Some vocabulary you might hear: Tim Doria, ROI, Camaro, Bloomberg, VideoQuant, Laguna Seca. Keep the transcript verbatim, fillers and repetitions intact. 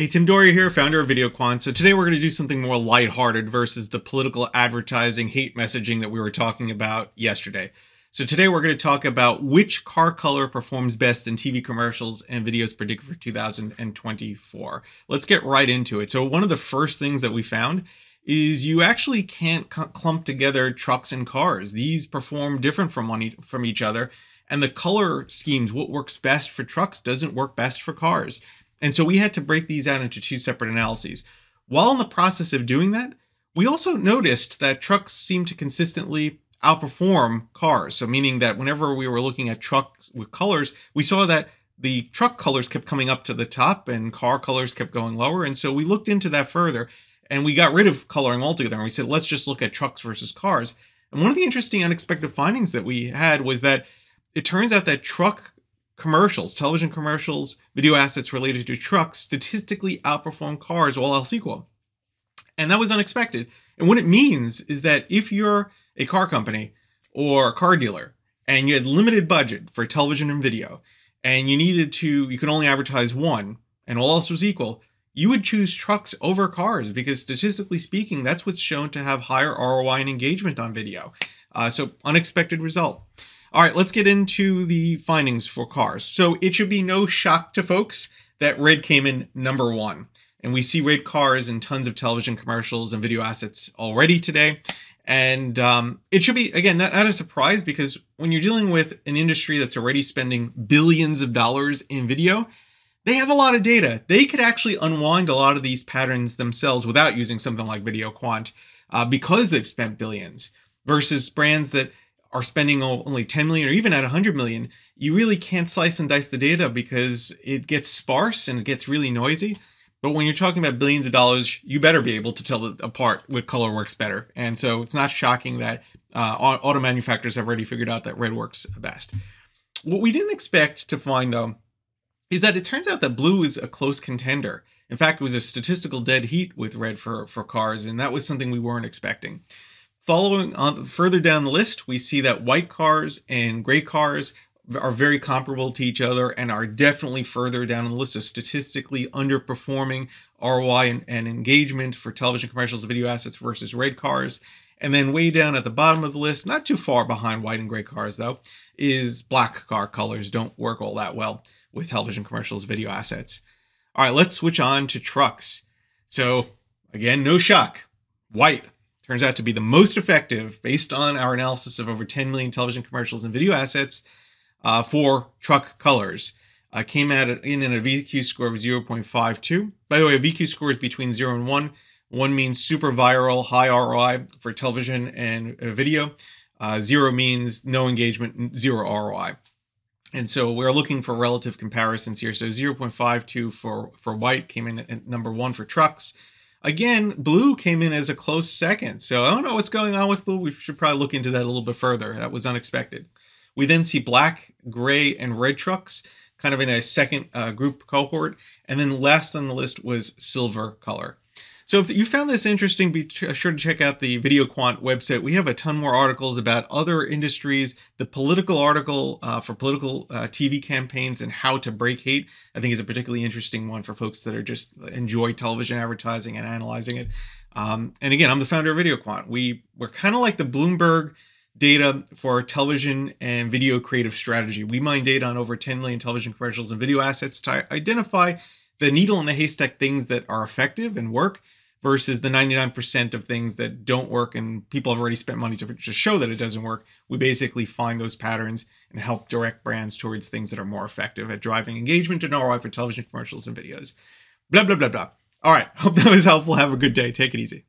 Hey, Tim Doria here, founder of VideoQuant. So today we're going to do something more lighthearted versus the political advertising hate messaging that we were talking about yesterday. So today we're going to talk about which car color performs best in T V commercials and videos predicted for two thousand twenty-four. Let's get right into it. So one of the first things that we found is you actually can't clump together trucks and cars. These perform different from one e- from each other, and the color schemes, what works best for trucks doesn't work best for cars. And so we had to break these out into two separate analyses. While in the process of doing that, we also noticed that trucks seem to consistently outperform cars. So meaning that whenever we were looking at trucks with colors, we saw that the truck colors kept coming up to the top and car colors kept going lower. And so we looked into that further and we got rid of coloring altogether. And we said, let's just look at trucks versus cars. And one of the interesting unexpected findings that we had was that it turns out that truck commercials, television commercials, video assets related to trucks statistically outperform cars all else equal. And that was unexpected. And what it means is that if you're a car company or a car dealer and you had limited budget for television and video and you needed to, you could only advertise one and all else was equal, you would choose trucks over cars because statistically speaking, that's what's shown to have higher R O I and engagement on video. Uh, so unexpected result. All right, let's get into the findings for cars. So it should be no shock to folks that red came in number one. And we see red cars in tons of television commercials and video assets already today. And um, it should be, again, not, not a surprise because when you're dealing with an industry that's already spending billions of dollars in video, they have a lot of data. They could actually unwind a lot of these patterns themselves without using something like VideoQuant uh, because they've spent billions versus brands that are spending only ten million or even at one hundred million, you really can't slice and dice the data because it gets sparse and it gets really noisy. But when you're talking about billions of dollars, you better be able to tell it apart what color works better. And so it's not shocking that uh, auto manufacturers have already figured out that red works best. What we didn't expect to find, though, is that it turns out that blue is a close contender. In fact, it was a statistical dead heat with red for, for cars, and that was something we weren't expecting. Following on further down the list, we see that white cars and gray cars are very comparable to each other and are definitely further down the list of statistically underperforming R O I and, and engagement for television commercials and video assets versus red cars. And then way down at the bottom of the list, not too far behind white and gray cars though, is black car colors don't work all that well with television commercials, video assets. All right, let's switch on to trucks. So again, no shock, white turns out to be the most effective based on our analysis of over ten million television commercials and video assets uh, for truck colors. Uh, came out in at a V Q score of zero point five two. By the way, a V Q score is between zero and one. One means super viral, high R O I for television and video. Uh, zero means no engagement, zero R O I. And so we're looking for relative comparisons here. So zero point five two for, for white came in at number one for trucks. Again, blue came in as a close second. So I don't know what's going on with blue. We should probably look into that a little bit further. That was unexpected. We then see black, gray, and red trucks kind of in a second uh, group cohort. And then last on the list was silver color. So if you found this interesting, be sure to check out the VideoQuant website. We have a ton more articles about other industries, the political article uh, for political uh, T V campaigns and how to break hate, I think is a particularly interesting one for folks that are just enjoy television advertising and analyzing it. Um, and again, I'm the founder of VideoQuant. We, we're kind of like the Bloomberg data for television and video creative strategy. We mine data on over ten million television commercials and video assets to identify the needle in the haystack things that are effective and work versus the ninety-nine percent of things that don't work and people have already spent money to just show that it doesn't work. We basically find those patterns and help direct brands towards things that are more effective at driving engagement and R O I for television commercials and videos. Blah, blah, blah, blah. All right. Hope that was helpful. Have a good day. Take it easy.